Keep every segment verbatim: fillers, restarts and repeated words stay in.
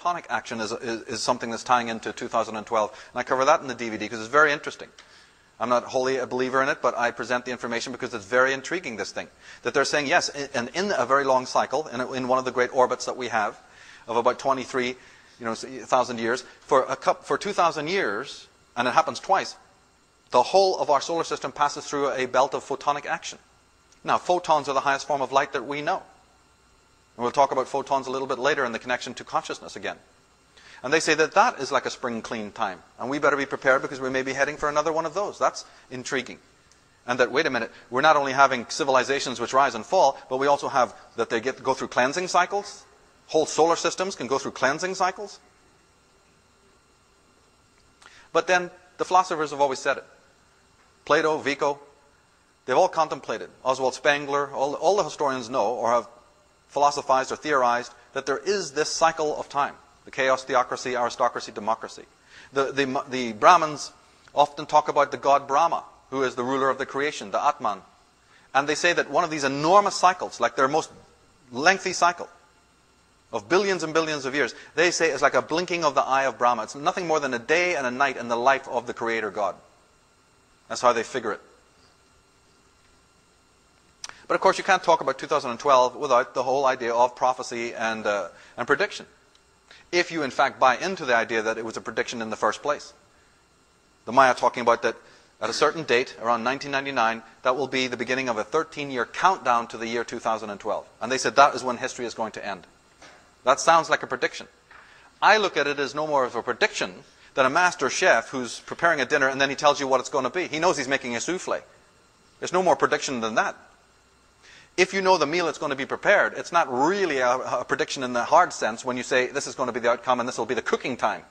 tonic action is, is, is something that's tying into two thousand twelve. And I cover that in the D V D because it's very interesting. I'm not wholly a believer in it, but I present the information because it's very intriguing, this thing. That they're saying, yes, and in a very long cycle, and in one of the great orbits that we have, of about twenty-three, you know, thousand years, for a cup, for two thousand years, and it happens twice, the whole of our solar system passes through a belt of photonic action. Now, photons are the highest form of light that we know. And we'll talk about photons a little bit later in the connection to consciousness again. And they say that that is like a spring clean time. And we better be prepared because we may be heading for another one of those. That's intriguing. And that, wait a minute, we're not only having civilizations which rise and fall, but we also have that they get, go through cleansing cycles. Whole solar systems can go through cleansing cycles. But then the philosophers have always said it. Plato, Vico, they've all contemplated. Oswald Spengler, all, all the historians know or have philosophized or theorized that there is this cycle of time. The chaos, theocracy, aristocracy, democracy. The, the, the Brahmins often talk about the god Brahma, who is the ruler of the creation, the Atman. And they say that one of these enormous cycles, like their most lengthy cycle of billions and billions of years, they say is like a blinking of the eye of Brahma. It's nothing more than a day and a night in the life of the creator god. That's how they figure it. But of course you can't talk about two thousand twelve without the whole idea of prophecy and, uh, and prediction. If you in fact buy into the idea that it was a prediction in the first place. The Maya talking about that at a certain date, around nineteen ninety-nine, that will be the beginning of a thirteen year countdown to the year two thousand twelve. And they said that is when history is going to end. That sounds like a prediction. I look at it as no more of a prediction than a master chef who's preparing a dinner and then he tells you what it's going to be. He knows he's making a souffle. There's no more prediction than that. If you know the meal that's going to be prepared, it's not really a, a prediction in the hard sense when you say this is going to be the outcome and this will be the cooking time.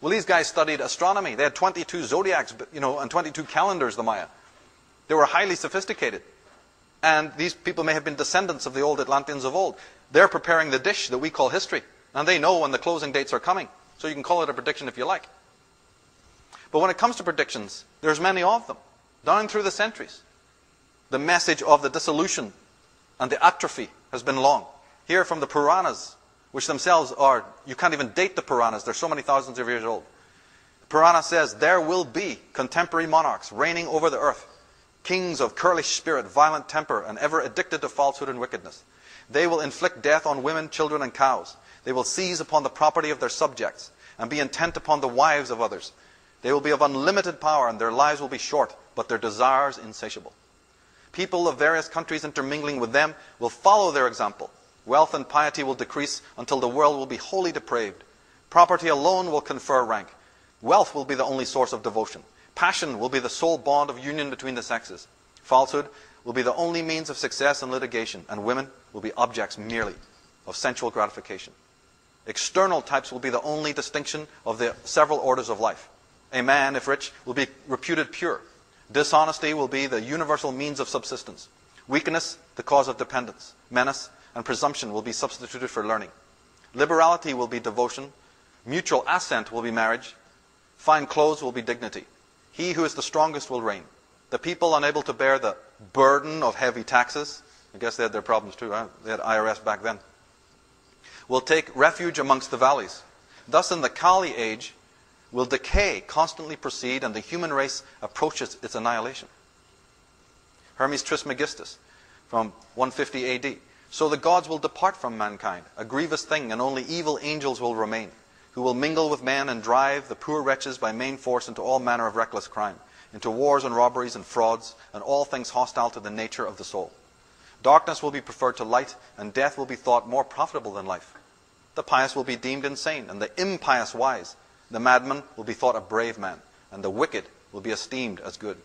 Well, these guys studied astronomy. They had twenty-two zodiacs, you know, and twenty-two calendars, the Maya. They were highly sophisticated. And these people may have been descendants of the old Atlanteans of old. They're preparing the dish that we call history. And they know when the closing dates are coming. So you can call it a prediction if you like. But when it comes to predictions, there's many of them, down through the centuries. The message of the dissolution and the atrophy has been long. Here from the Puranas, which themselves are, you can't even date the Puranas, they're so many thousands of years old. The Purana says, there will be contemporary monarchs reigning over the earth, kings of curlish spirit, violent temper, and ever addicted to falsehood and wickedness. They will inflict death on women, children, and cows. They will seize upon the property of their subjects and be intent upon the wives of others. They will be of unlimited power and their lives will be short, but their desires insatiable. People of various countries intermingling with them will follow their example. Wealth and piety will decrease until the world will be wholly depraved. Property alone will confer rank. Wealth will be the only source of devotion. Passion will be the sole bond of union between the sexes. Falsehood will be the only means of success and litigation, and women will be objects merely of sensual gratification. External types will be the only distinction of the several orders of life. A man, if rich, will be reputed pure. Dishonesty will be the universal means of subsistence. Weakness, the cause of dependence. Menace and presumption will be substituted for learning. Liberality will be devotion. Mutual assent will be marriage. Fine clothes will be dignity. He who is the strongest will reign. The people unable to bear the burden of heavy taxes, I guess they had their problems too, right? They had I R S back then, will take refuge amongst the valleys. Thus in the Kali age, will decay constantly proceed, and the human race approaches its annihilation. Hermes Trismegistus, from one fifty A D. So the gods will depart from mankind, a grievous thing, and only evil angels will remain, who will mingle with man and drive the poor wretches by main force into all manner of reckless crime, into wars and robberies and frauds, and all things hostile to the nature of the soul. Darkness will be preferred to light, and death will be thought more profitable than life. The pious will be deemed insane, and the impious wise. The madman will be thought a brave man, and the wicked will be esteemed as good.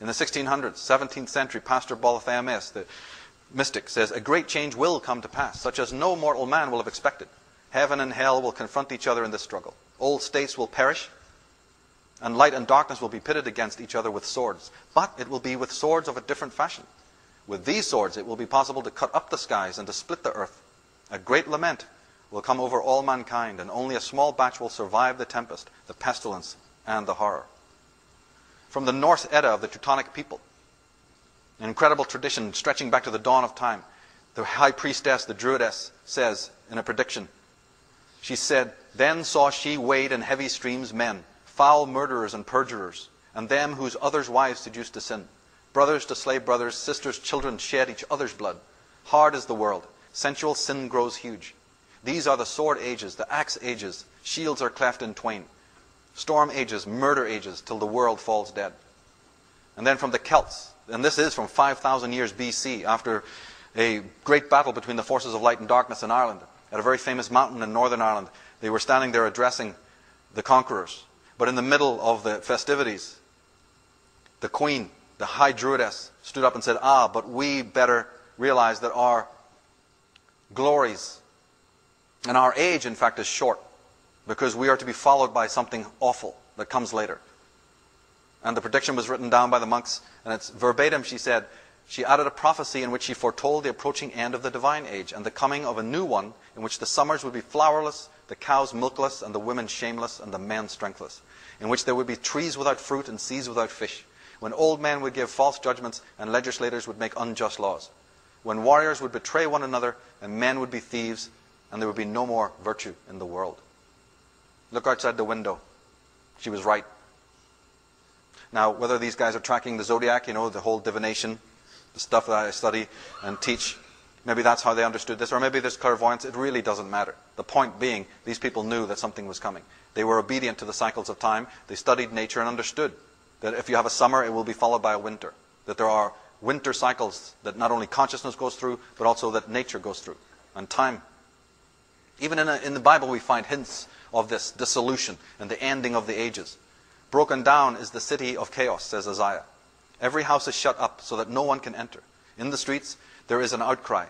In the sixteen hundreds, seventeenth century, Pastor Balthazar, the mystic, says, a great change will come to pass, such as no mortal man will have expected. Heaven and hell will confront each other in this struggle. Old states will perish, and light and darkness will be pitted against each other with swords. But it will be with swords of a different fashion. With these swords it will be possible to cut up the skies and to split the earth. A great lament will come over all mankind, and only a small batch will survive the tempest, the pestilence, and the horror. From the North Edda of the Teutonic people, an incredible tradition stretching back to the dawn of time, the high priestess, the druidess, says, in a prediction. She said, "Then saw she weighed in heavy streams men, foul murderers and perjurers, and them whose others' wives seduced to sin, brothers to slay brothers, sisters, children shed each other's blood. Hard is the world, sensual sin grows huge. These are the sword ages, the axe ages, shields are cleft in twain, storm ages, murder ages, till the world falls dead." And then from the Celts, and this is from five thousand years B C, after a great battle between the forces of light and darkness in Ireland, at a very famous mountain in Northern Ireland. They were standing there addressing the conquerors. But in the middle of the festivities, the queen, the high druidess, stood up and said, "Ah, but we better realize that our glories and our age, in fact, is short, because we are to be followed by something awful that comes later." And the prediction was written down by the monks, and it's verbatim, she said. She added a prophecy in which she foretold the approaching end of the divine age and the coming of a new one in which the summers would be flowerless, the cows milkless, and the women shameless, and the men strengthless, in which there would be trees without fruit and seas without fish, when old men would give false judgments and legislators would make unjust laws, when warriors would betray one another and men would be thieves, and there would be no more virtue in the world. Look outside the window. She was right. Now, whether these guys are tracking the zodiac, you know, the whole divination, the stuff that I study and teach, maybe that's how they understood this, or maybe there's clairvoyance. It really doesn't matter. The point being, these people knew that something was coming. They were obedient to the cycles of time. They studied nature and understood that if you have a summer, it will be followed by a winter, that there are winter cycles that not only consciousness goes through, but also that nature goes through, and time. Even in, a, in the Bible, we find hints of this dissolution and the ending of the ages. "Broken down is the city of chaos," says Isaiah. "Every house is shut up so that no one can enter. In the streets there is an outcry.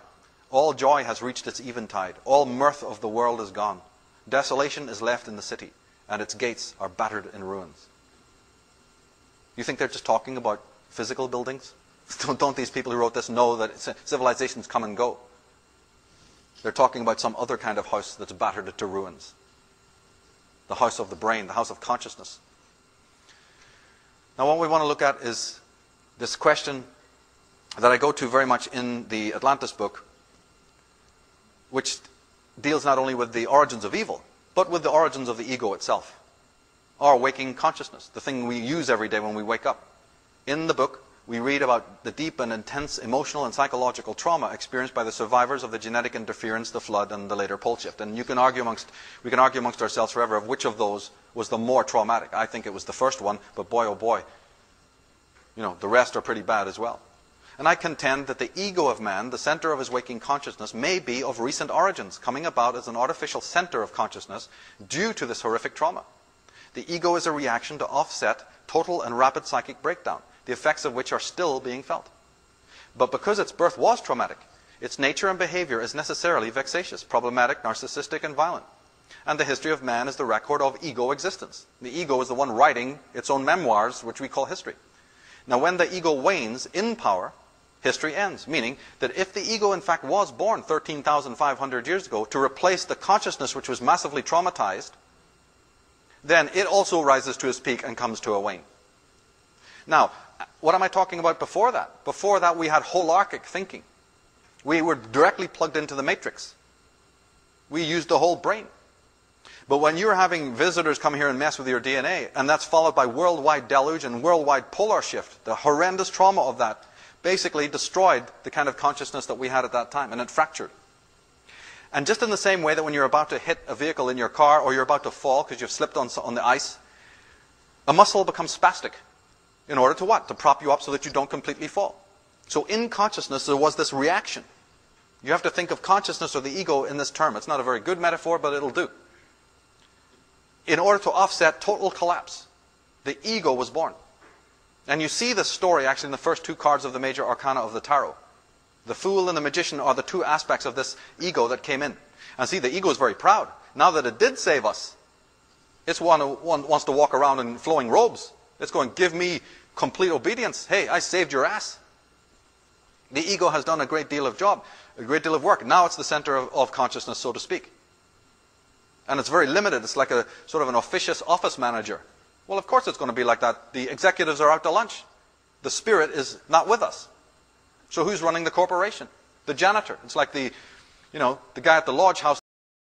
All joy has reached its eventide. All mirth of the world is gone. Desolation is left in the city, and its gates are battered in ruins." You think they're just talking about physical buildings? Don't these people who wrote this know that civilizations come and go? They're talking about some other kind of house that's battered to ruins. The house of the brain, the house of consciousness. Now what we want to look at is this question that I go to very much in the Atlantis book, which deals not only with the origins of evil, but with the origins of the ego itself, our waking consciousness, the thing we use every day when we wake up. In the book, we read about the deep and intense emotional and psychological trauma experienced by the survivors of the genetic interference, the flood, and the later pole shift. And you can argue amongst, we can argue amongst ourselves forever of which of those was the more traumatic. I think it was the first one, but boy, oh boy, you know, the rest are pretty bad as well. And I contend that the ego of man, the center of his waking consciousness, may be of recent origins, coming about as an artificial center of consciousness due to this horrific trauma. The ego is a reaction to offset total and rapid psychic breakdown, the effects of which are still being felt. But because its birth was traumatic, its nature and behavior is necessarily vexatious, problematic, narcissistic, and violent. And the history of man is the record of ego existence. The ego is the one writing its own memoirs, which we call history. Now, when the ego wanes in power, history ends, meaning that if the ego, in fact, was born thirteen thousand five hundred years ago to replace the consciousness which was massively traumatized, then it also rises to its peak and comes to a wane. Now, what am I talking about before that? Before that, we had holarchic thinking. We were directly plugged into the matrix. We used the whole brain. But when you're having visitors come here and mess with your D N A, and that's followed by worldwide deluge and worldwide polar shift, the horrendous trauma of that basically destroyed the kind of consciousness that we had at that time, and it fractured. And just in the same way that when you're about to hit a vehicle in your car, or you're about to fall because you've slipped on, on the ice, a muscle becomes spastic in order to what? To prop you up so that you don't completely fall. So in consciousness, there was this reaction. You have to think of consciousness or the ego in this term. It's not a very good metaphor, but it'll do. In order to offset total collapse, the ego was born. And you see this story actually in the first two cards of the major arcana of the tarot. The Fool and the Magician are the two aspects of this ego that came in. And see, the ego is very proud. Now that it did save us, it's one who wants to walk around in flowing robes. It's going, "Give me complete obedience. Hey, I saved your ass." The ego has done a great deal of job, a great deal of work. Now it's the center of, of consciousness, so to speak. And it's very limited. It's like a sort of an officious office manager. Well, of course it's going to be like that. The executives are out to lunch. The spirit is not with us. So who's running the corporation? The janitor. It's like the, you know, the guy at the lodge house